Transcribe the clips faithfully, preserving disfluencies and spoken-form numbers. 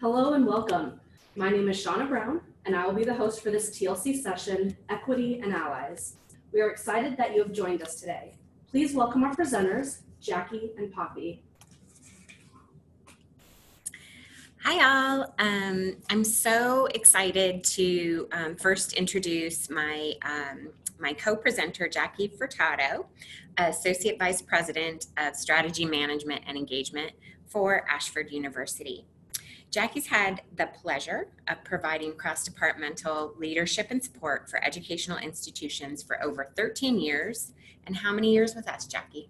Hello and welcome. My name is Shauna Brown, and I will be the host for this T L C session, Equity and Allies. We are excited that you have joined us today. Please welcome our presenters, Jacquie and Poppy. Hi, all. Um, I'm so excited to um, first introduce my, um, my co-presenter, Jacquie Furtado, Associate Vice President of Strategy Management and Engagement for Ashford University. Jackie's had the pleasure of providing cross-departmental leadership and support for educational institutions for over thirteen years. And how many years with us, Jacquie?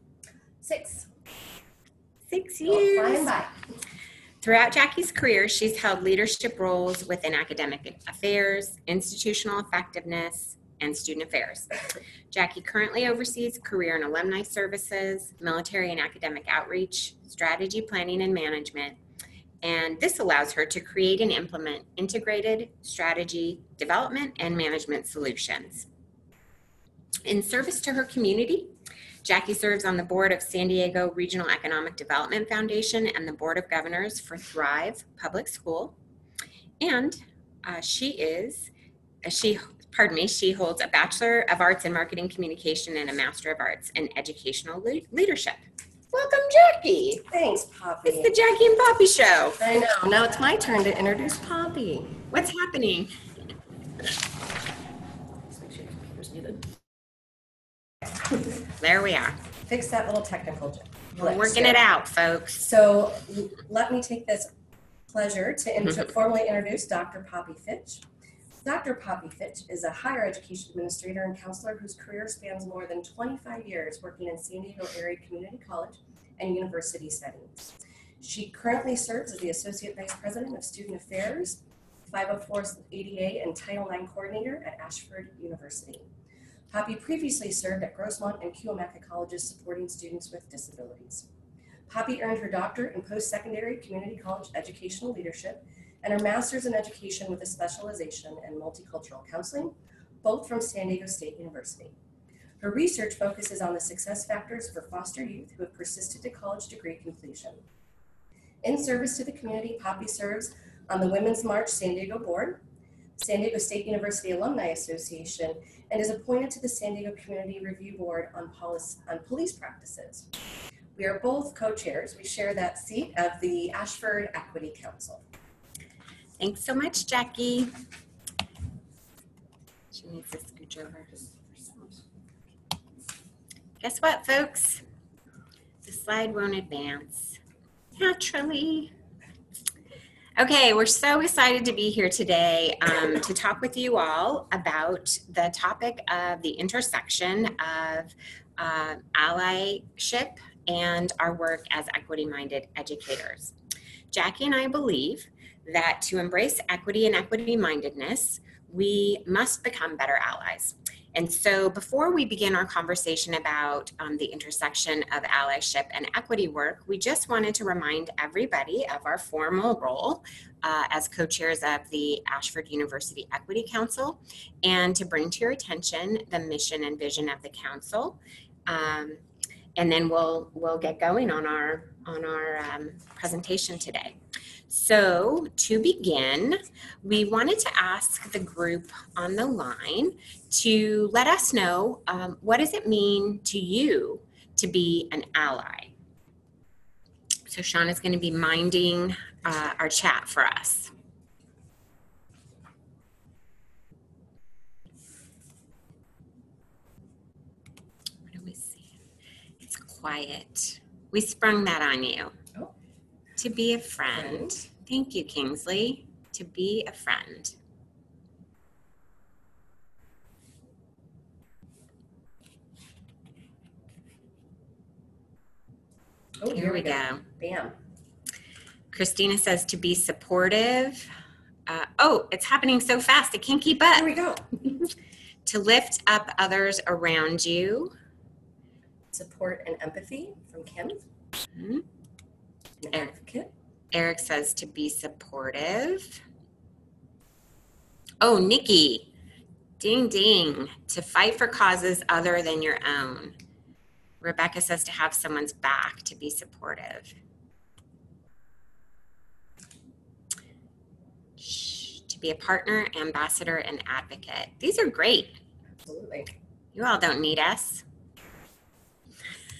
Six. Six years. Oh, fine, bye. Throughout Jackie's career, she's held leadership roles within academic affairs, institutional effectiveness, and student affairs. Jacquie currently oversees career and alumni services, military and academic outreach, strategy planning and management, and this allows her to create and implement integrated strategy development and management solutions. In service to her community, Jacquie serves on the board of San Diego Regional Economic Development Foundation and the Board of Governors for Thrive Public School. And uh, she is, uh, she, pardon me, she holds a Bachelor of Arts in Marketing Communication and a Master of Arts in Educational Le- Leadership. Welcome, Jacquie. Thanks, Poppy. It's the Jacquie and Poppy show. I know. Now it's my turn to introduce Poppy. What's happening? There we are. Fix that little technical glitch. We're working it out, folks. So let me take this pleasure to inter- formally introduce Doctor Poppy Fitch. Doctor Poppy Fitch is a higher education administrator and counselor whose career spans more than twenty-five years working in San Diego area community college and university settings. She currently serves as the Associate Vice President of Student Affairs, five oh four A D A and Title nine Coordinator at Ashford University. Poppy previously served at Grossmont and Cuyamaca Colleges supporting students with disabilities. Poppy earned her doctorate in post-secondary community college educational leadership and her master's in education with a specialization in multicultural counseling, both from San Diego State University. Her research focuses on the success factors for foster youth who have persisted to college degree completion. In service to the community, Poppy serves on the Women's March San Diego Board, San Diego State University Alumni Association, and is appointed to the San Diego Community Review Board on, police, on police practices. We are both co-chairs. We share that seat of the Ashford Equity Council. Thanks so much, Jacquie. She needs to scooch over. Guess what, folks? The slide won't advance naturally. Okay, we're so excited to be here today um, to talk with you all about the topic of the intersection of uh, allyship and our work as equity-minded educators. Jacquie and I believe that to embrace equity and equity-mindedness, we must become better allies. And so before we begin our conversation about um, the intersection of allyship and equity work, we just wanted to remind everybody of our formal role uh, as co-chairs of the Ashford University Equity Council, and to bring to your attention the mission and vision of the council. Um, and then we'll, we'll get going on our, on our um, presentation today. So to begin, we wanted to ask the group on the line to let us know um, what does it mean to you to be an ally? So Shauna's going to be minding uh, our chat for us. What do we see? It's quiet. We sprung that on you. To be a friend. Thank you, Kingsley. To be a friend. Oh, here we go. Bam. Christina says to be supportive. Uh, oh, it's happening so fast. It can't keep up. Here we go. To lift up others around you. Support and empathy from Kim. Mm-hmm. Eric, Eric says to be supportive. Oh, Nikki, ding, ding, to fight for causes other than your own. Rebecca says to have someone's back, to be supportive. to be a partner, ambassador, and advocate. These are great. Absolutely. You all don't need us.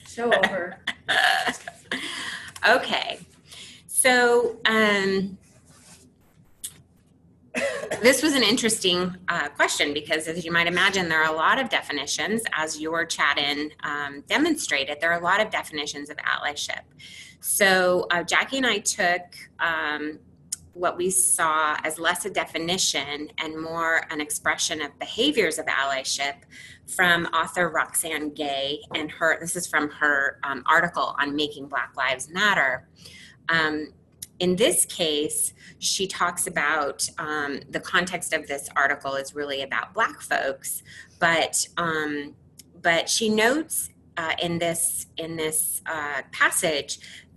Show over. Okay. So um, this was an interesting uh, question because, as you might imagine, there are a lot of definitions, as your chat-in um, demonstrated. There are a lot of definitions of allyship. So uh, Jacquie and I took um, what we saw as less a definition and more an expression of behaviors of allyship from author Roxane Gay, and her, this is from her um, article on Making Black Lives Matter. Um, in this case, she talks about um, the context of this article is really about Black folks, but, um, but she notes Uh, in this in this uh, passage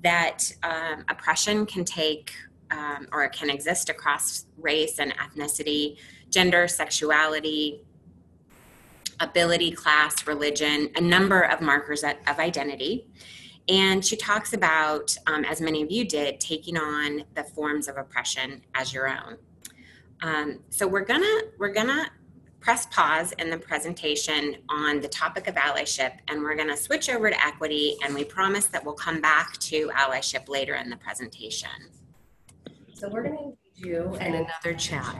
that um, oppression can take um, or can exist across race and ethnicity, gender, sexuality, ability, class, religion, a number of markers of, of identity. And she talks about, um, as many of you did, taking on the forms of oppression as your own. Um, so we're gonna we're gonna. press pause in the presentation on the topic of allyship, and we're going to switch over to equity, and we promise that we'll come back to allyship later in the presentation. So we're going to need you and another chat.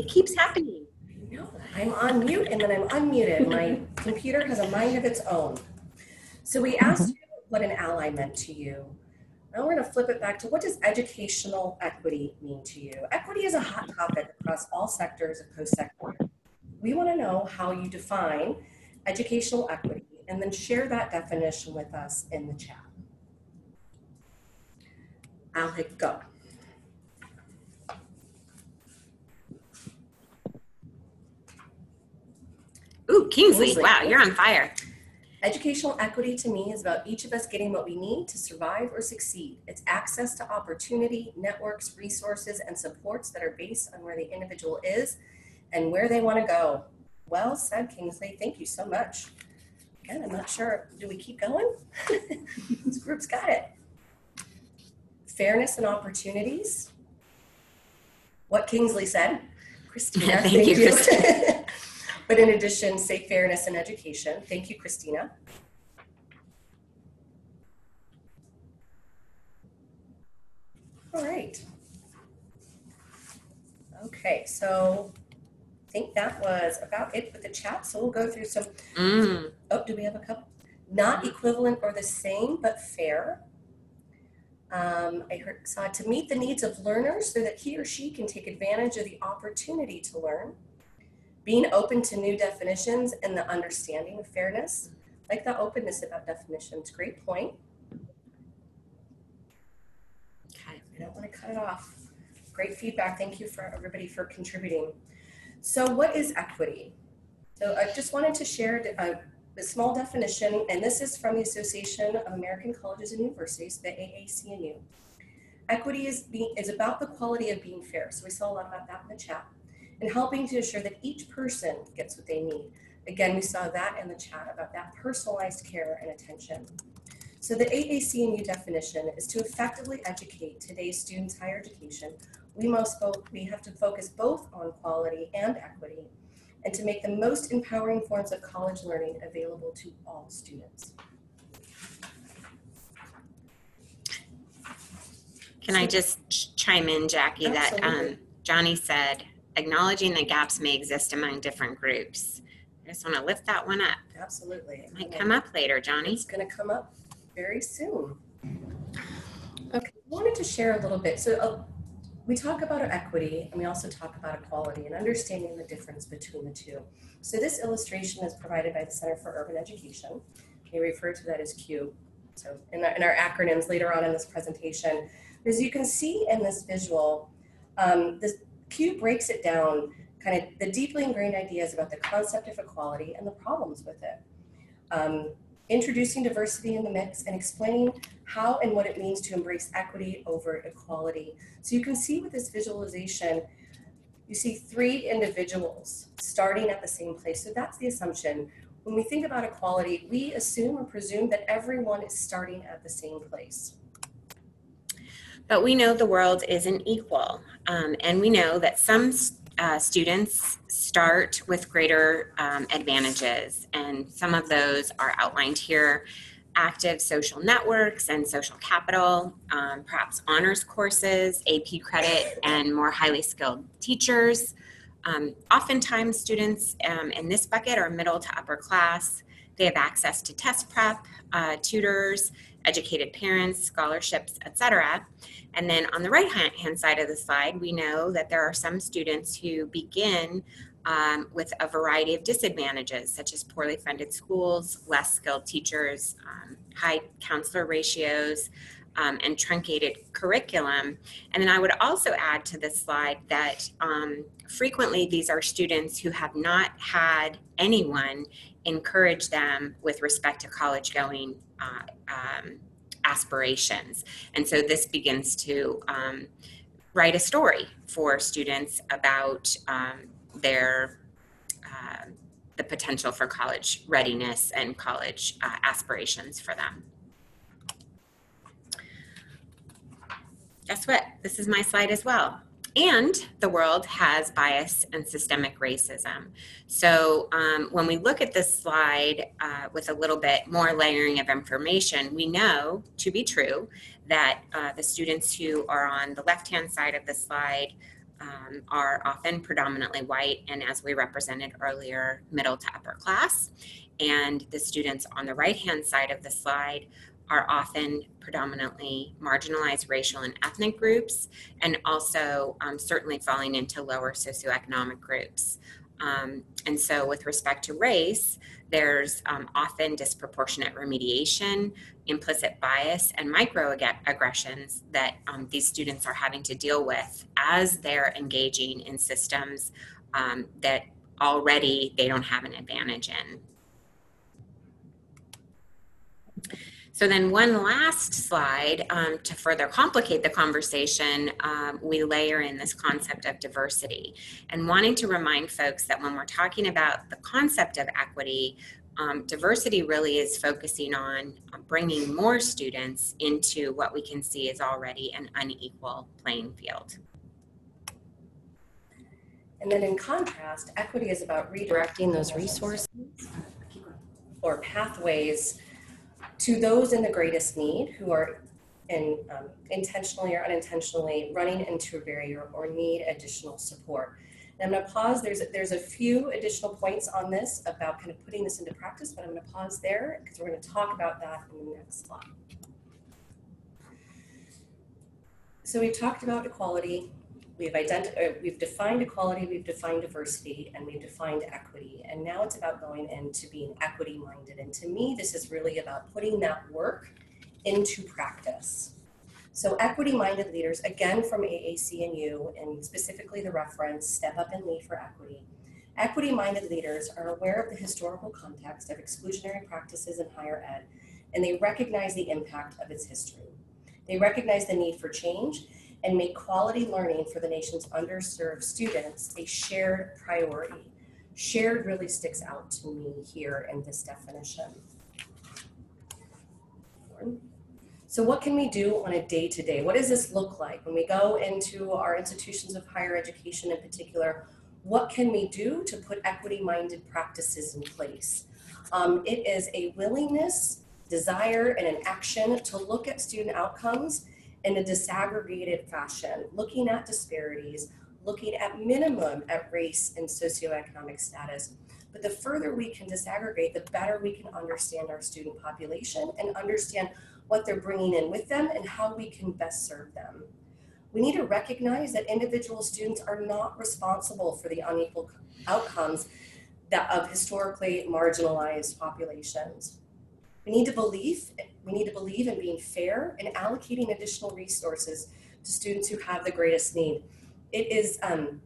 It keeps happening. No, I'm on mute and then I'm unmuted. My computer has a mind of its own. So we asked you what an ally meant to you. Now we're going to flip it back to what does educational equity mean to you? Equity is a hot topic across all sectors of Coast Sector. We want to know how you define educational equity and then share that definition with us in the chat. I'll hit go. Ooh, Kingsley, Kingsley. Wow, you're on fire. Educational equity to me is about each of us getting what we need to survive or succeed. It's access to opportunity, networks, resources, and supports that are based on where the individual is and where they want to go. Well said, Kingsley. Thank you so much. Again, I'm not sure. Do we keep going? This group's got it. Fairness and opportunities. What Kingsley said. Christina, thank, thank you. you. Christina. But in addition, say fairness in education. Thank you, Christina. All right. Okay, so I think that was about it with the chat. So we'll go through some, mm. oh, do we have a couple? Not equivalent or the same, but fair. Um, I heard, saw to meet the needs of learners so that he or she can take advantage of the opportunity to learn. Being open to new definitions and the understanding of fairness. Like the openness about definitions, great point. Okay, I don't want to cut it off. Great feedback, thank you for everybody for contributing. So what is equity? So I just wanted to share a, a small definition, and this is from the Association of American Colleges and Universities, the A A C N U. Equity is, being, is about the quality of being fair. So we saw a lot about that in the chat. And helping to ensure that each person gets what they need. Again, we saw that in the chat about that personalized care and attention. So the A A C N U definition is to effectively educate today's students' higher education. We must both, we have to focus both on quality and equity, and to make the most empowering forms of college learning available to all students. Can I just ch chime in, Jacquie, Absolutely. that um, Johnny said, acknowledging that gaps may exist among different groups. I just want to lift that one up. Absolutely. It might come up later, Johnny. It's going to come up very soon. Okay, I wanted to share a little bit. So uh, we talk about equity, and we also talk about equality and understanding the difference between the two. So this illustration is provided by the Center for Urban Education. We refer to that as C U E. So in our, in our acronyms later on in this presentation, as you can see in this visual, um, this C U E breaks it down, kind of the deeply ingrained ideas about the concept of equality and the problems with it. Um, introducing diversity in the mix and explaining how and what it means to embrace equity over equality. So you can see with this visualization, you see three individuals starting at the same place. So that's the assumption. When we think about equality, we assume or presume that everyone is starting at the same place. But we know the world isn't equal, um, and we know that some uh, students start with greater um, advantages, and some of those are outlined here. Active social networks and social capital, um, perhaps honors courses, A P credit, and more highly skilled teachers. Um, oftentimes students um, in this bucket are middle to upper class. They have access to test prep, uh, tutors, educated parents, scholarships, et cetera. And then on the right-hand side of the slide, we know that there are some students who begin um, with a variety of disadvantages, such as poorly funded schools, less skilled teachers, um, high counselor ratios, um, and truncated curriculum. And then I would also add to this slide that um, frequently these are students who have not had anyone encourage them with respect to college going uh, um, aspirations. And so this begins to um, write a story for students about um, their uh, the potential for college readiness and college uh, aspirations for them. Guess what? This is my slide as well. And the world has bias and systemic racism. So um, when we look at this slide uh, with a little bit more layering of information, we know to be true that uh, the students who are on the left-hand side of the slide um, are often predominantly white, and as we represented earlier, middle to upper class. And the students on the right-hand side of the slide are often predominantly marginalized racial and ethnic groups, and also um, certainly falling into lower socioeconomic groups. Um, and so with respect to race, there's um, often disproportionate remediation, implicit bias, and microaggressions that um, these students are having to deal with as they're engaging in systems um, that already they don't have an advantage in. So then one last slide um, to further complicate the conversation, um, we layer in this concept of diversity, and wanting to remind folks that when we're talking about the concept of equity, um, diversity really is focusing on bringing more students into what we can see is already an unequal playing field. And then in contrast, equity is about redirecting those resources or pathways to those in the greatest need, who are in, um, intentionally or unintentionally running into a barrier or need additional support. And I'm going to pause. There's a, there's a few additional points on this about kind of putting this into practice, but I'm going to pause there because we're going to talk about that in the next slide. So we've talked about equality. We've identi- we've defined equality, we've defined diversity, and we've defined equity. And now it's about going into being equity-minded. And to me, this is really about putting that work into practice. So equity-minded leaders, again from A A C N U, and specifically the reference, Step Up and Lead for Equity. Equity-minded leaders are aware of the historical context of exclusionary practices in higher ed, and they recognize the impact of its history. They recognize the need for change and make quality learning for the nation's underserved students a shared priority. Shared really sticks out to me here in this definition. So what can we do on a day-to-day? What does this look like? When we go into our institutions of higher education in particular, what can we do to put equity-minded practices in place? Um, it is a willingness, desire, and an action to look at student outcomes in a disaggregated fashion, looking at disparities, looking at minimum at race and socioeconomic status. But the further we can disaggregate, the better we can understand our student population and understand what they're bringing in with them and how we can best serve them. We need to recognize that individual students are not responsible for the unequal outcomes that of historically marginalized populations. We need to believe, we need to believe in being fair and allocating additional resources to students who have the greatest need. It is, um,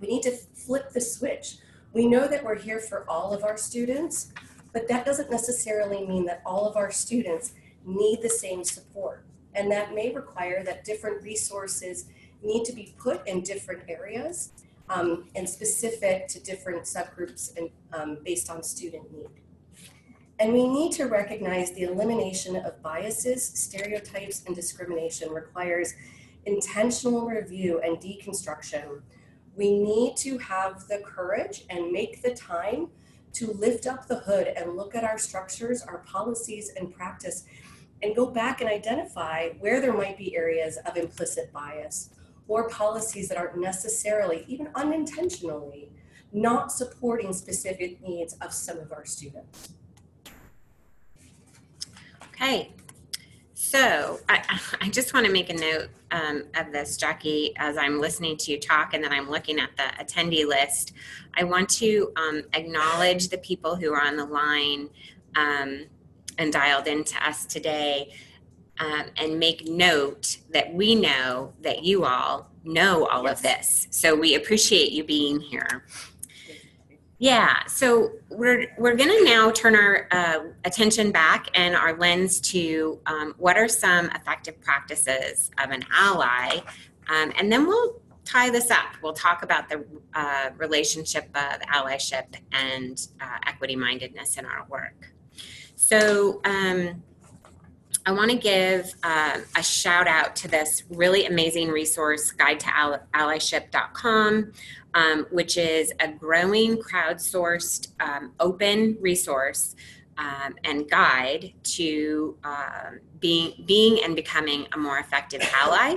we need to flip the switch. We know that we're here for all of our students, but that doesn't necessarily mean that all of our students need the same support. And that may require that different resources need to be put in different areas um, and specific to different subgroups and um, based on student need. And we need to recognize the elimination of biases, stereotypes, and discrimination requires intentional review and deconstruction. We need to have the courage and make the time to lift up the hood and look at our structures, our policies, and practice, and go back and identify where there might be areas of implicit bias or policies that aren't necessarily, even unintentionally, not supporting specific needs of some of our students. Okay, so I, I just want to make a note um, of this, Jacquie, as I'm listening to you talk and then I'm looking at the attendee list. I want to um, acknowledge the people who are on the line um, and dialed in to us today, um, and make note that we know that you all know all yes. of this. So we appreciate you being here. Yeah, so we're, we're going to now turn our uh, attention back and our lens to um, what are some effective practices of an ally, um, and then we'll tie this up. We'll talk about the uh, relationship of allyship and uh, equity-mindedness in our work. So um, I want to give uh, a shout out to this really amazing resource, guide to allyship dot com. Um, which is a growing crowdsourced um, open resource um, and guide to uh, being, being and becoming a more effective ally.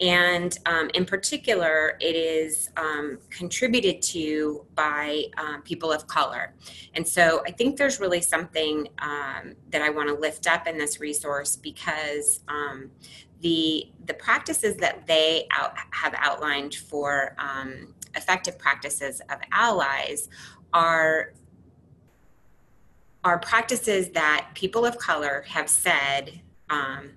And um, in particular, it is um, contributed to by um, people of color. And so I think there's really something um, that I want to lift up in this resource, because um, the, the practices that they out, have outlined for um, effective practices of allies are, are practices that people of color have said um,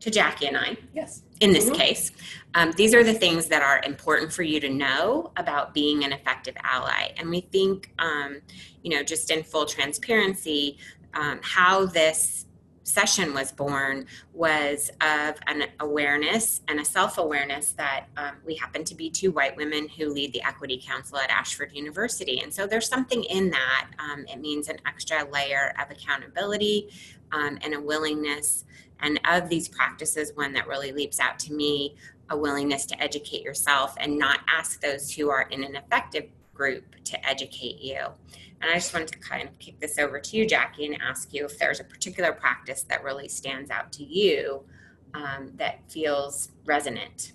to Jacquie and I, yes. in this mm-hmm. case, um, these are the things that are important for you to know about being an effective ally. And we think, um, you know, just in full transparency, um, how this session was born was of an awareness and a self-awareness that um, we happen to be two white women who lead the Equity Council at Ashford University. And so there's something in that. Um, it means an extra layer of accountability um, and a willingness, and of these practices, one that really leaps out to me, a willingness to educate yourself and not ask those who are in an effective group to educate you. And I just wanted to kind of kick this over to you, Jacquie, and ask you if there's a particular practice that really stands out to you um, that feels resonant.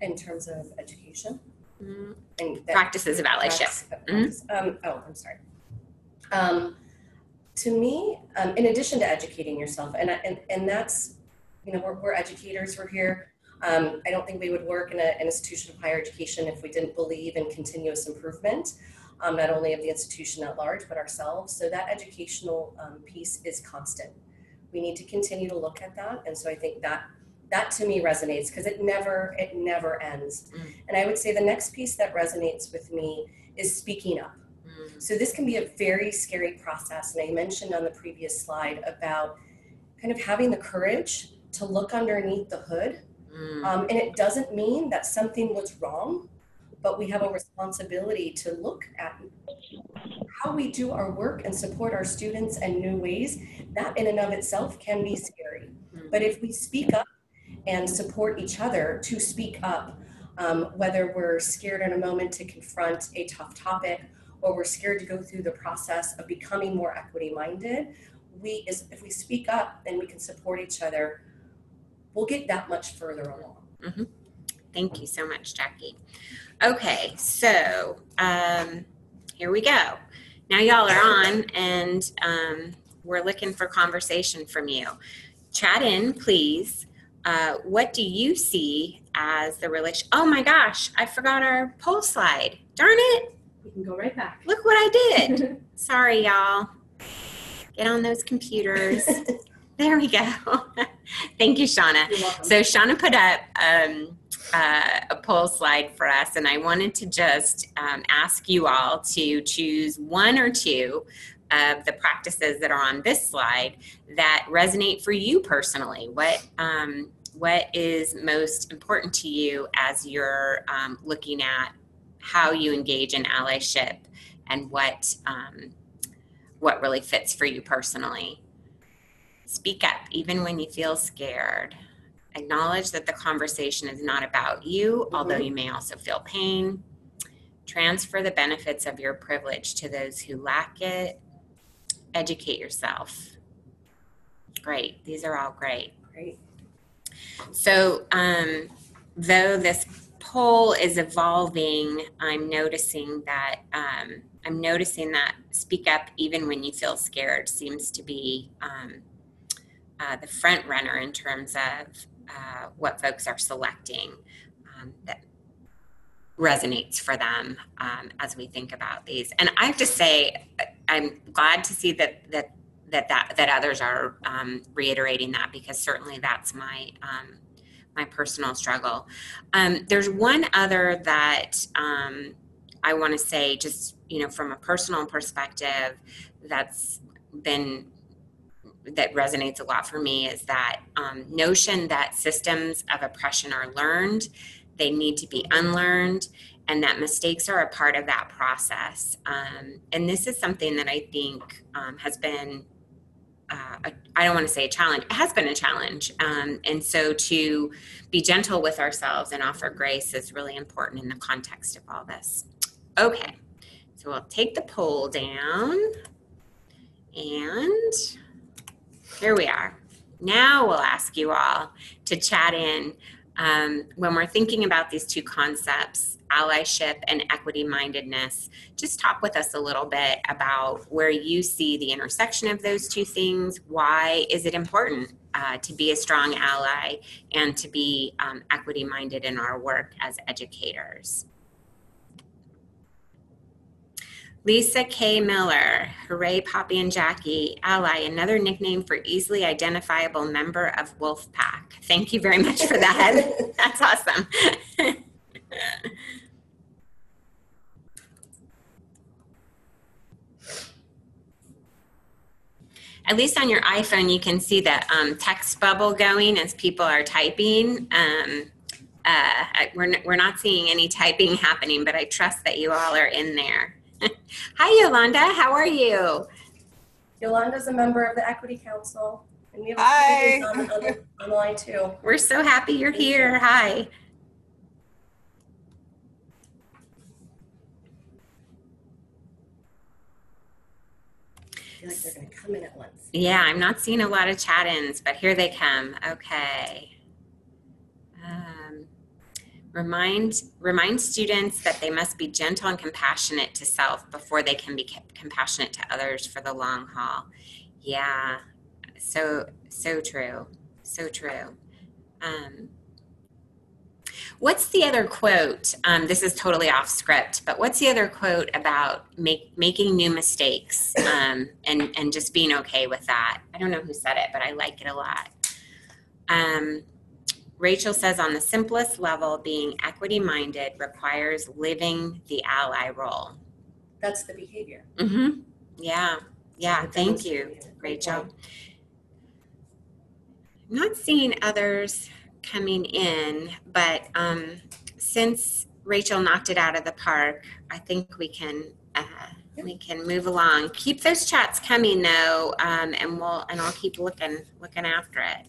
In terms of education? Mm-hmm. And practices of allyship. Practice, mm-hmm. um, oh, I'm sorry. Um, to me, um, in addition to educating yourself, and, and, and that's, you know, we're, we're educators, we're here. Um, I don't think we would work in a, an institution of higher education if we didn't believe in continuous improvement. Um, not only of the institution at large, but ourselves. So that educational um, piece is constant. We need to continue to look at that. And so I think that that to me resonates, because it never, it never ends. Mm. And I would say the next piece that resonates with me is speaking up. Mm. So this can be a very scary process. And I mentioned on the previous slide about kind of having the courage to look underneath the hood. Mm. Um, and it doesn't mean that something was wrong, but we have a responsibility to look at how we do our work and support our students in new ways. That in and of itself can be scary. But if we speak up and support each other to speak up, um, whether we're scared in a moment to confront a tough topic, or we're scared to go through the process of becoming more equity-minded, we, if we speak up and we can support each other, we'll get that much further along. Mm-hmm. Thank you so much, Jacquie. Okay, so um, here we go. Now y'all are on, and um, we're looking for conversation from you. Chat in, please. Uh, what do you see as the relation? Oh my gosh, I forgot our poll slide. Darn it. We can go right back. Look what I did. Sorry, y'all. Get on those computers. There we go. Thank you, Shauna. You're welcome. So Shauna put up um, Uh, a poll slide for us, and I wanted to just um, ask you all to choose one or two of the practices that are on this slide that resonate for you personally. What um, what is most important to you as you're um, looking at how you engage in allyship, and what um, what really fits for you personally. Speak up, even when you feel scared. Acknowledge that the conversation is not about you, mm-hmm. although you may also feel pain. Transfer the benefits of your privilege to those who lack it. Educate yourself. Great. These are all great. Great. So um, though this poll is evolving, I'm noticing that um, I'm noticing that speak up even when you feel scared seems to be um, uh, the front runner in terms of uh, what folks are selecting um, that resonates for them um, as we think about these. And I have to say, I'm glad to see that that that that, that others are um, reiterating that, because certainly that's my um, my personal struggle. Um, there's one other that um, I want to say, just you know, from a personal perspective, that's been that resonates a lot for me, is that um, notion that systems of oppression are learned, they need to be unlearned, and that mistakes are a part of that process. Um, and this is something that I think um, has been, uh, a, I don't want to say a challenge, it has been a challenge. Um, and so to be gentle with ourselves and offer grace is really important in the context of all this. Okay, so we'll take the poll down, and here we are. Now we'll ask you all to chat in. Um, when we're thinking about these two concepts, allyship and equity-mindedness, just talk with us a little bit about where you see the intersection of those two things. Why is it important uh, to be a strong ally and to be um, equity-minded in our work as educators? Lisa K. Miller, hooray Poppy and Jacquie, ally, another nickname for easily identifiable member of Wolf Pack. Thank you very much for that. That's awesome. At least on your iPhone, you can see the um, text bubble going as people are typing. Um, uh, we're, we're not seeing any typing happening, but I trust that you all are in there. Hi, Yolanda. How are you? Yolanda's a member of the Equity Council. And we have Hi. On, on, on line too. We're so happy you're Thank here. You. Hi. I feel like they're going to come in at once. Yeah, I'm not seeing a lot of chat-ins, but here they come. Okay. Um, Remind, remind students that they must be gentle and compassionate to self before they can be compassionate to others for the long haul. Yeah, so, so true, so true. Um, what's the other quote? Um, this is totally off script, but what's the other quote about make, making new mistakes um, and, and just being okay with that? I don't know who said it, but I like it a lot. Um, Rachel says, on the simplest level, being equity-minded requires living the ally role. That's the behavior. Mm-hmm. Yeah, yeah, thank you, Rachel. I'm not seeing others coming in, but um, since Rachel knocked it out of the park, I think we can uh, we can move along. Keep those chats coming though, um, and we'll and I'll keep looking looking after it.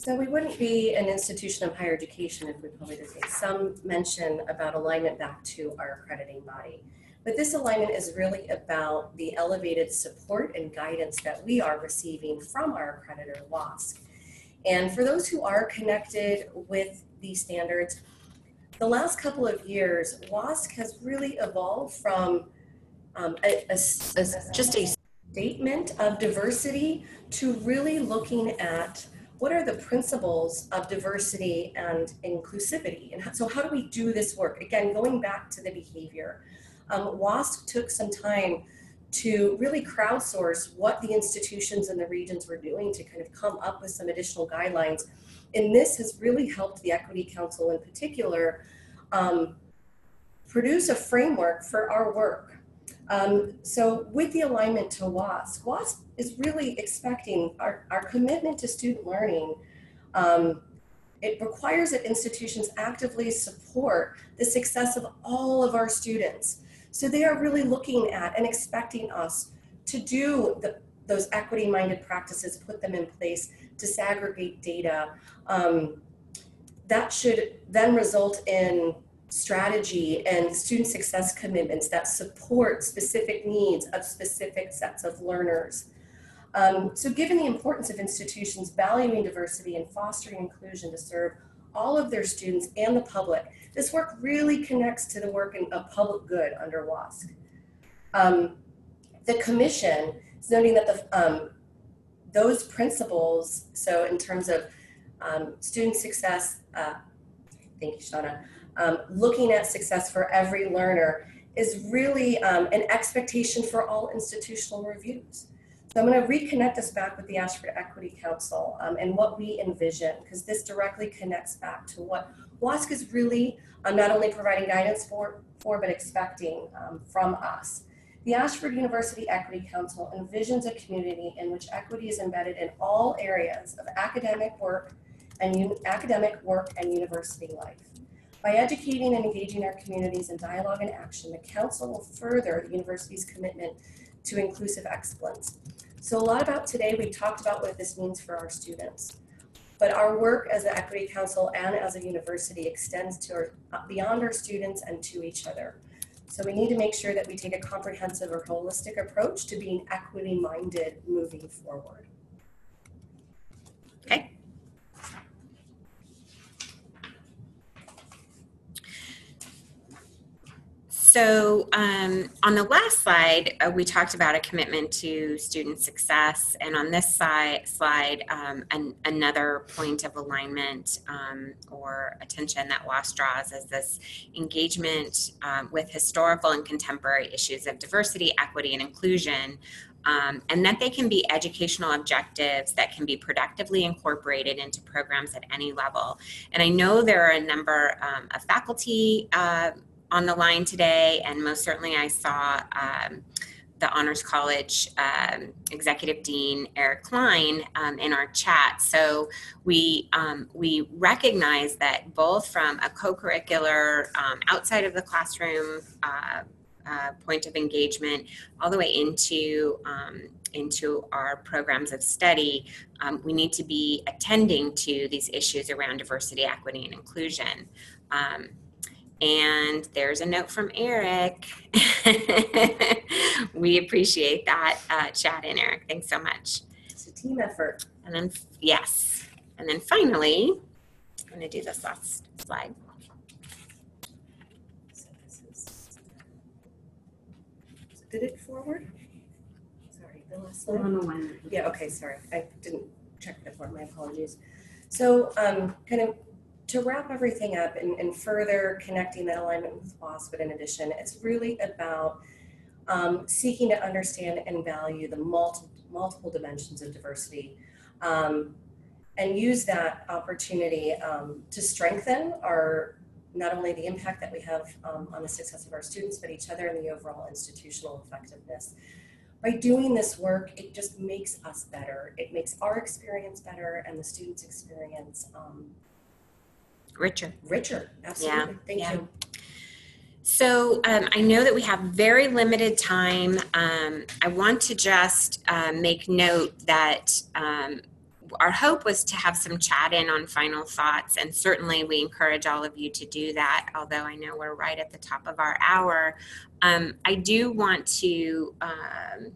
So we wouldn't be an institution of higher education if we probably didn't make some mention about alignment back to our accrediting body. But this alignment is really about the elevated support and guidance that we are receiving from our accreditor, W A S C. And for those who are connected with these standards, the last couple of years, W A S C has really evolved from um, a, a, a, just a statement of diversity to really looking at what are the principles of diversity and inclusivity? And so how do we do this work? Again, going back to the behavior, um, W A S C took some time to really crowdsource what the institutions and the regions were doing to kind of come up with some additional guidelines. And this has really helped the Equity Council in particular um, produce a framework for our work. Um, so with the alignment to W A S C, W A S C is really expecting our, our commitment to student learning. Um, it requires that institutions actively support the success of all of our students. So they are really looking at and expecting us to do the, those equity-minded practices, put them in place, disaggregate data. Um, that should then result in strategy and student success commitments that support specific needs of specific sets of learners. Um, so given the importance of institutions valuing diversity and fostering inclusion to serve all of their students and the public, this work really connects to the work of public good under WASC. Um, the commission is noting that the, um, those principles, so in terms of um, student success, uh, thank you, Shauna, um, looking at success for every learner is really um, an expectation for all institutional reviews. So I'm going to reconnect us back with the Ashford Equity Council um, and what we envision, because this directly connects back to what WASC is really um, not only providing guidance for, for but expecting um, from us. The Ashford University Equity Council envisions a community in which equity is embedded in all areas of academic work and academic work and university life. By educating and engaging our communities in dialogue and action, the council will further the university's commitment to inclusive excellence. So a lot about today, we talked about what this means for our students, but our work as an Equity Council and as a university extends to our, beyond our students and to each other. So we need to make sure that we take a comprehensive or holistic approach to being equity-minded moving forward. Okay. So um, on the last slide, uh, we talked about a commitment to student success, and on this side, slide, um, an, another point of alignment um, or attention that WASC draws is this engagement um, with historical and contemporary issues of diversity, equity, and inclusion, um, and that they can be educational objectives that can be productively incorporated into programs at any level. And I know there are a number um, of faculty uh, on the line today, and most certainly I saw um, the Honors College um, Executive Dean Eric Klein um, in our chat. So we, um, we recognize that both from a co-curricular um, outside of the classroom uh, uh, point of engagement all the way into um, into our programs of study, um, we need to be attending to these issues around diversity, equity, and inclusion. Um, And there's a note from Eric. We appreciate that uh, chat in, Eric. Thanks so much. It's a team effort. And then, yes. And then finally, I'm going to do this last slide. So this is, did it forward? Sorry, the last slide. On the one. Yeah, okay, sorry. I didn't check it before. My apologies. So um, kind of, to wrap everything up and, and further connecting that alignment with WASC, but in addition, it's really about um, seeking to understand and value the multi multiple dimensions of diversity um, and use that opportunity um, to strengthen our, not only the impact that we have um, on the success of our students, but each other and the overall institutional effectiveness. By doing this work, it just makes us better. It makes our experience better and the students' experience um, richer. Richer, absolutely. Yeah. Thank yeah. you. So um, I know that we have very limited time. Um, I want to just uh, make note that um, our hope was to have some chat in on final thoughts, and certainly we encourage all of you to do that, although I know we're right at the top of our hour. Um, I do want to um,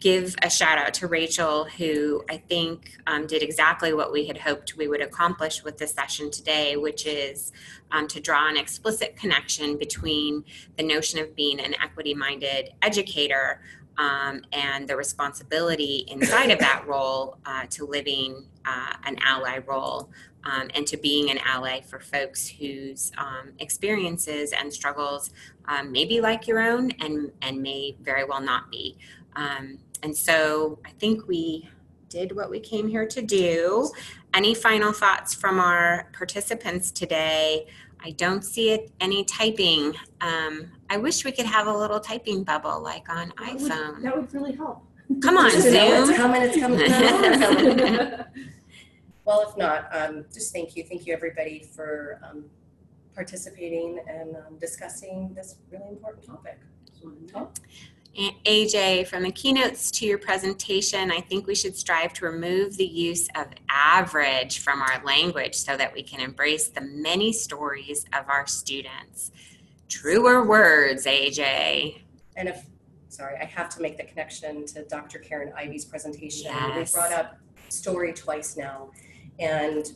give a shout out to Rachel, who I think um, did exactly what we had hoped we would accomplish with this session today, which is um, to draw an explicit connection between the notion of being an equity-minded educator um, and the responsibility inside of that role uh, to living uh, an ally role um, and to being an ally for folks whose um, experiences and struggles um, may be like your own and, and may very well not be. Um, and so I think we did what we came here to do. Any final thoughts from our participants today? I don't see it, any typing. Um, I wish we could have a little typing bubble like on that iPhone. Would, that would really help. Come on, Zoom. It's coming, it's coming. Well, if not, um, just thank you. Thank you, everybody, for um, participating and um, discussing this really important topic. And A J, from the keynotes to your presentation, I think we should strive to remove the use of average from our language so that we can embrace the many stories of our students. Truer words, A J. And if, sorry, I have to make the connection to Doctor Karen Ivey's presentation. Yes. We've brought up story twice now, and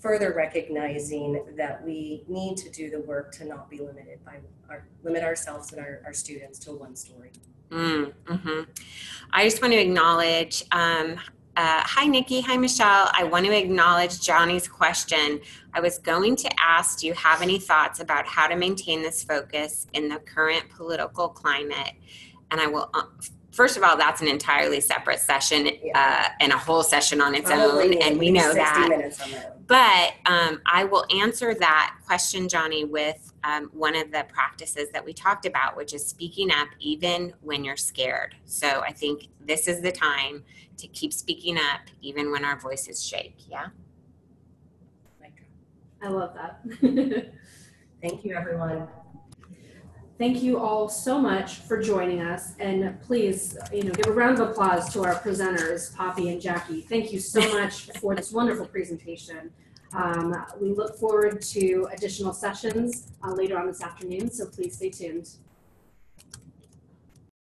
further recognizing that we need to do the work to not be limited by our, limit ourselves and our, our students to one story. Mm, mm-hmm. I just want to acknowledge, um, uh, hi Nikki, hi Michelle. I want to acknowledge Johnny's question. I was going to ask, do you have any thoughts about how to maintain this focus in the current political climate? And I will, uh, first of all, that's an entirely separate session, yeah. uh, and a whole session on its Probably own, and we know that. that. But um, I will answer that question, Johnny, with um, one of the practices that we talked about, which is speaking up even when you're scared. So I think this is the time to keep speaking up even when our voices shake, yeah? I love that. Thank you, everyone. Thank you all so much for joining us, and please, you know, give a round of applause to our presenters, Poppy and Jacquie. Thank you so much for this wonderful presentation. Um, we look forward to additional sessions uh, later on this afternoon, so please stay tuned.